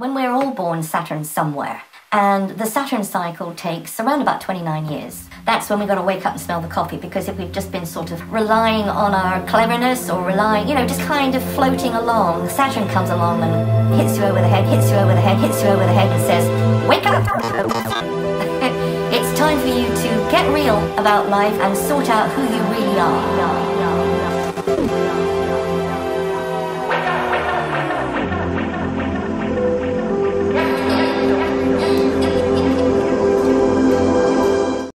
When we're all born, Saturn's somewhere, and the Saturn cycle takes around about 29 years. That's when we've got to wake up and smell the coffee, because if we've just been sort of relying on our cleverness or relying, you know, just kind of floating along, Saturn comes along and hits you over the head, hits you over the head, hits you over the head and says, wake up! It's time for you to get real about life and sort out who you really are.